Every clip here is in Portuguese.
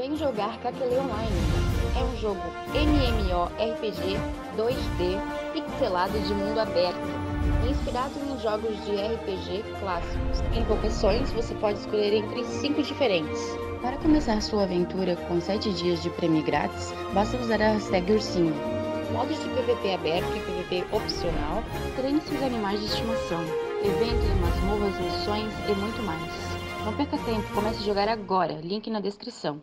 Vem jogar Kakele Online. É um jogo MMORPG 2D pixelado de mundo aberto, inspirado nos jogos de RPG clássicos. Em competições, você pode escolher entre 5 diferentes. Para começar sua aventura com 7 dias de prêmio grátis, basta usar a hashtag ursinho. Modos de PVP aberto e PVP opcional, treine seus animais de estimação, eventos, masmorras, missões e muito mais. Não perca tempo, comece a jogar agora, link na descrição.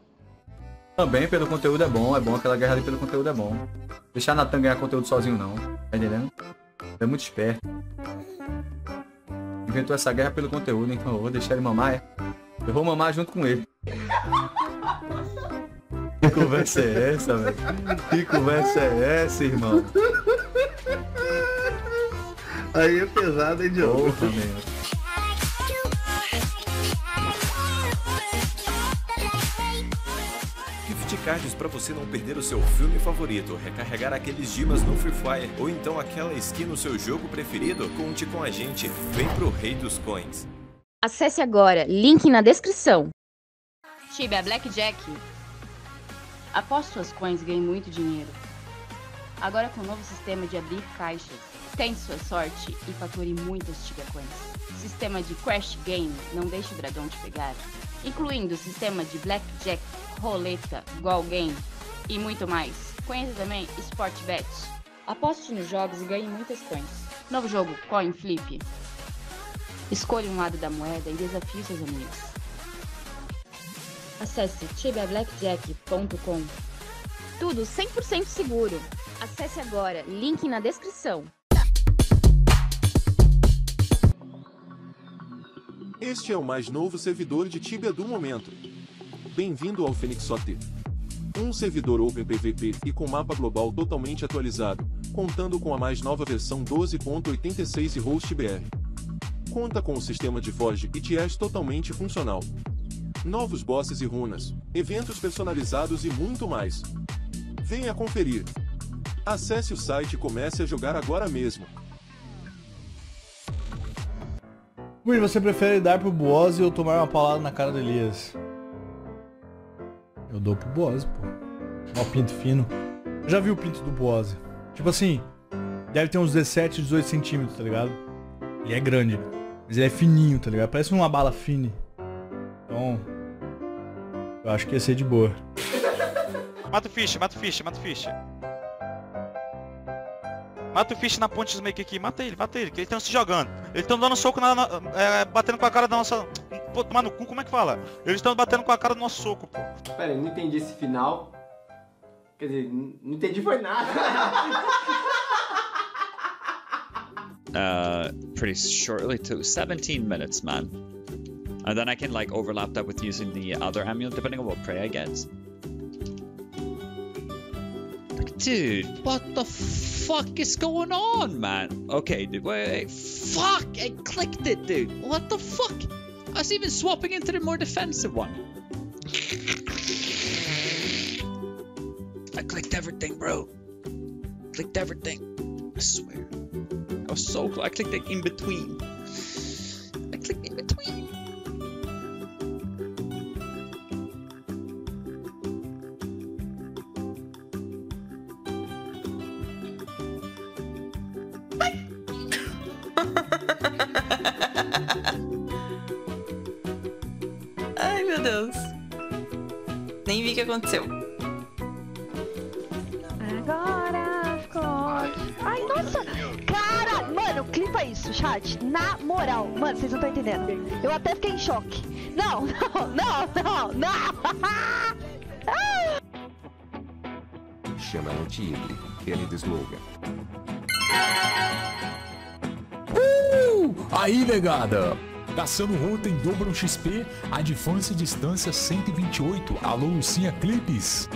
Também pelo conteúdo é bom aquela guerra ali pelo conteúdo é bom. Deixar Natan ganhar conteúdo sozinho não, tá entendendo? É muito esperto. Inventou essa guerra pelo conteúdo, então eu vou deixar ele mamar, é? Eu vou mamar junto com ele. Que conversa é essa, velho? Que conversa é essa, irmão? Aí é pesado, hein, Diogo? Opa, meu. Cards para você não perder o seu filme favorito, recarregar aqueles dimas no Free Fire ou então aquela skin no seu jogo preferido, conte com a gente, vem pro Rei dos Coins. Acesse agora, link na descrição. Tibia Blackjack. Aposte suas coins e ganhe muito dinheiro. Agora com o novo sistema de abrir caixas, tente sua sorte e fature muitas Tibia Coins. Sistema de Crash Game, não deixe o dragão te pegar, incluindo o sistema de Blackjack, roleta, goal game e muito mais. Conheça também Sportbet. Aposte nos jogos e ganhe muitas coins. Novo jogo, Coin Flip. Escolha um lado da moeda e desafie seus amigos. Acesse tibiablackjack.com. Tudo 100% seguro. Acesse agora, link na descrição. Este é o mais novo servidor de Tibia do momento. Bem-vindo ao Phoenix OT. Um servidor Open PVP e com mapa global totalmente atualizado, contando com a mais nova versão 12.86 e HostBR. Conta com o sistema de Forge e Tiers totalmente funcional. Novos bosses e runas, eventos personalizados e muito mais. Venha conferir. Acesse o site e comece a jogar agora mesmo. Ui, você prefere dar pro Boaz ou tomar uma paulada na cara do Elias? Eu dou pro Boaz, pô. Ó, pinto fino. Eu já vi o pinto do Boaz. Tipo assim, deve ter uns 17, 18 centímetros, tá ligado? Ele é grande, mas ele é fininho, tá ligado? Parece uma bala fine. Então, eu acho que ia ser de boa. Mata o fish, mata o fish, mata o fish. Mata o fish na ponte dos make aqui. Mata ele, que eles estão se jogando. Eles estão dando soco na... batendo com a cara da nossa... Pô, tomar no cu, como é que fala? Eles estão batendo com a cara do nosso soco, pô. Pera aí, não entendi esse final. Quer dizer, não entendi foi nada. Pretty shortly too. 17 minutes, man. And then I can like overlap that with using the other amulet, depending on what prey I get. Like, dude, what the fuck is going on, man? Okay, dude, wait, fuck, I clicked it, dude. What the fuck? I was even swapping into the more defensive one. I clicked everything, bro. Clicked everything. I swear. I was so close. I clicked like in between. I clicked in between. Nem vi o que aconteceu. Agora ficou. Ai, nossa! Cara, mano, clipa isso, chat. Na moral, mano, vocês não estão entendendo. Eu até fiquei em choque. Não, não, não, não, não! Chama o tigre, ele desloga. Aí, negada! Caçando rota em dobro um XP, a distância distância 128. Alô, Lucinha Clipes.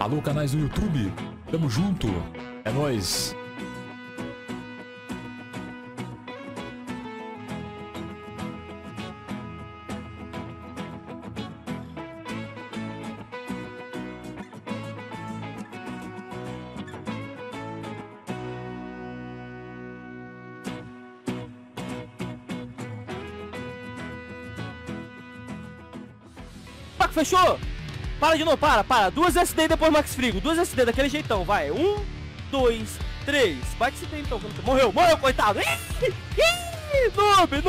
Alô, canais do YouTube. Tamo junto. É nóis. Fechou? Para de novo, para. Duas SD e depois Max Frigo. Duas SD daquele jeitão, vai. 1, 2, 3. Bate esse trem então. Morreu, coitado. Noob.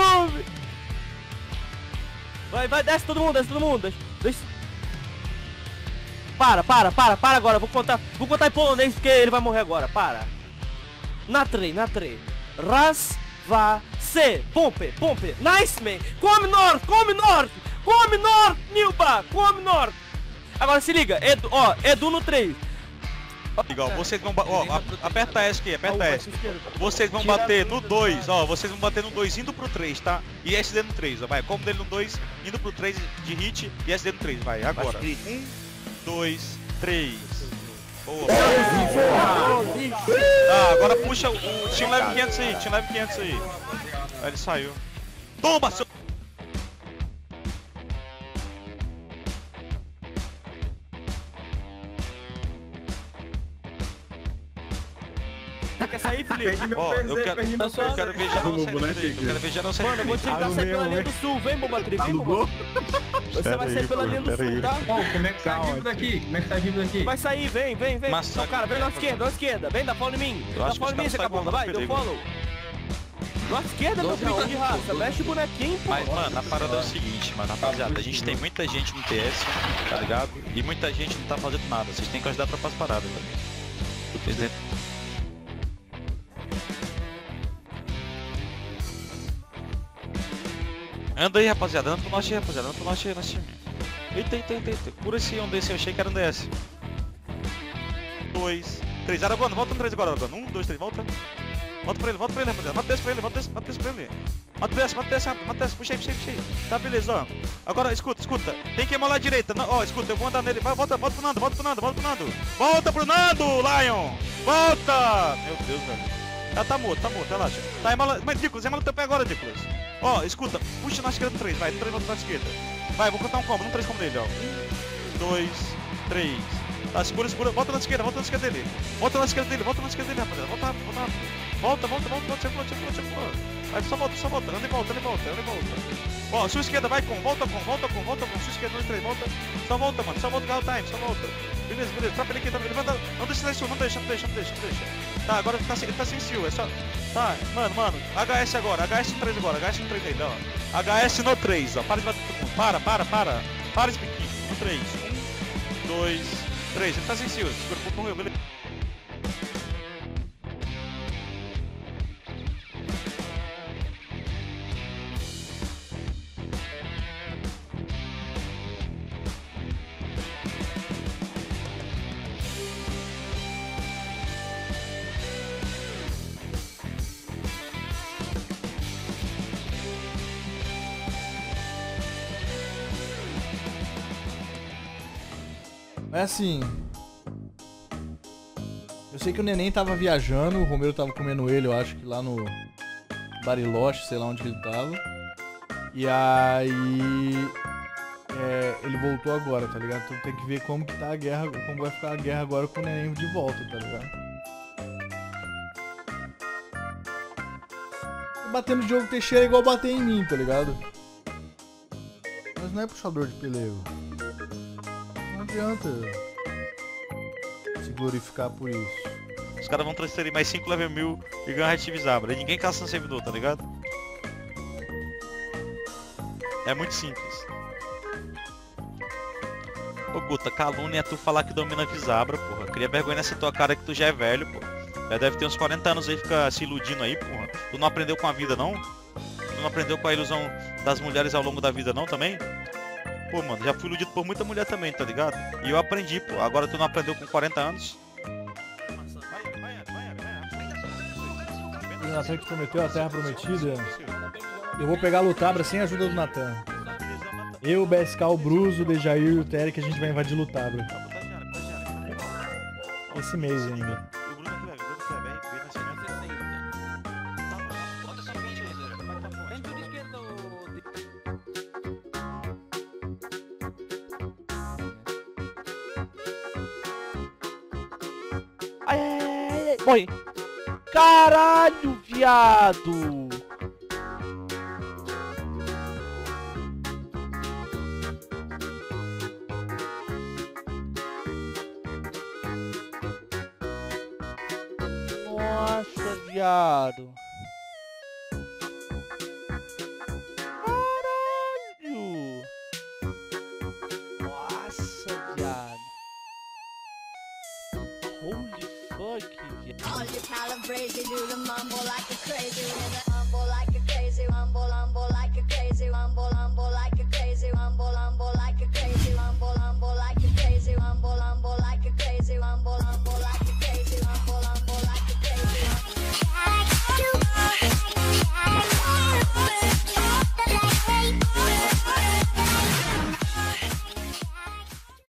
Vai, desce todo mundo. Desce. Para agora. Vou contar em polonês porque ele vai morrer agora. Para. Na 3. Raz, va, se. Pompe. Nice, man. Come norte, Nilba. Come norte. Agora se liga. Edu no 3. Legal, vocês vão aperta S aqui, aperta S. Vocês vão bater no 2, ó. Vocês vão bater no 2 indo pro 3, tá? E SD no 3, ó. Vai, como dele no 2, indo pro 3 de hit e SD no 3, vai. Agora. 1, 2, 3. Boa. Tá, agora puxa o Team Level 500 aí, Aí ele saiu. Toma, seu... Quer sair, Felipe? Ó, eu quero ver já não sair. Mano, eu vou te ligar sair pela linha do sul, vem, Bobatrip. Você vai sair pela linha do sul, tá? Como é que sai vivo daqui? Vai sair, vem. Não, cara, vem na esquerda. Vem, dá follow em mim. Dá follow em mim, você acabou, vai, deu follow. Na esquerda, meu filho de raça, mexe o bonequinho, pô. Mas, mano, a parada é o seguinte, mano, rapaziada, a gente tem muita gente no TS, tá ligado? E muita gente não tá fazendo nada, vocês têm que ajudar pra fazer parada, velho. Anda aí, rapaziada, anda pro nosso time. Eita. Por esse onde eu achei que era um DS. 2, 3, agora, volta no 3 agora, agora. 1, 2, 3, volta. Volta pra ele, rapaziada. Mata esse pra ele. Mata esse, puxa aí. Tá, beleza, ó. Agora, escuta. Tem que imolar a direita. Ó, escuta, eu vou andar nele. Vai, volta pro Nando. Volta pro Nando, Lion! Volta! Meu Deus, velho. Ah, tá morto, relaxa. Tá, imola. Mas, Nicolas, imola o teu pé agora, Nicolas. Ó, escuta, puxa na esquerda do 3, vai, 3 volta na esquerda. Vai, vou contar um combo, não 3 combo dele, ó. 1, 2, 3. Tá, segura, volta na esquerda dele. Volta na esquerda dele, rapaziada. Volta rápido. Volta. Vai, só volta. Anda e volta. Ó, sua esquerda, vai com, volta com. Sua esquerda, 2, 3, volta. Só volta, ganha o time, só volta. Beleza, trapa ele aqui, não deixa. Tá, agora ele tá sem seal, é só... Tá, mano, HS agora, HS no 3 aí, ó. HS no 3, ó, para de bater todo mundo, para esse piquinho, no 3. 1, 2, 3, ele tá sem seal, segura, morreu, beleza. Mas assim, eu sei que o Neném tava viajando, o Romero tava comendo ele, eu acho que lá no Bariloche, sei lá onde ele tava. E aí, ele voltou agora, tá ligado? Então tem que ver como que tá a guerra, como vai ficar a guerra agora com o Neném de volta, tá ligado? Bater no Diogo Teixeira é igual bater em mim, tá ligado? Mas não é puxador de pelego. Não adianta se glorificar por isso. Os caras vão transferir mais 5 level 1000 e ganhar Red Visabra. E ninguém caça no servidor, tá ligado? É muito simples. Ô Guta, calúnia é tu falar que domina Visabra, porra. Cria vergonha nessa tua cara que tu já é velho, porra. Já deve ter uns 40 anos aí, fica se iludindo aí, porra. Tu não aprendeu com a vida, não? Tu não aprendeu com a ilusão das mulheres ao longo da vida, não, também? Pô, mano, já fui iludido por muita mulher também, tá ligado? E eu aprendi, pô. Agora tu não aprendeu com 40 anos. O Natan que prometeu a terra prometida. Eu vou pegar a Lutabra sem a ajuda do Natan. Eu, o BSK, o Bruzo, o Dejair e o Terek, a gente vai invadir Lutabra. Esse mês ainda. Morre. Caralho, viado. Nossa, viado. Caralho. Nossa, viado. Holy fuck, viado.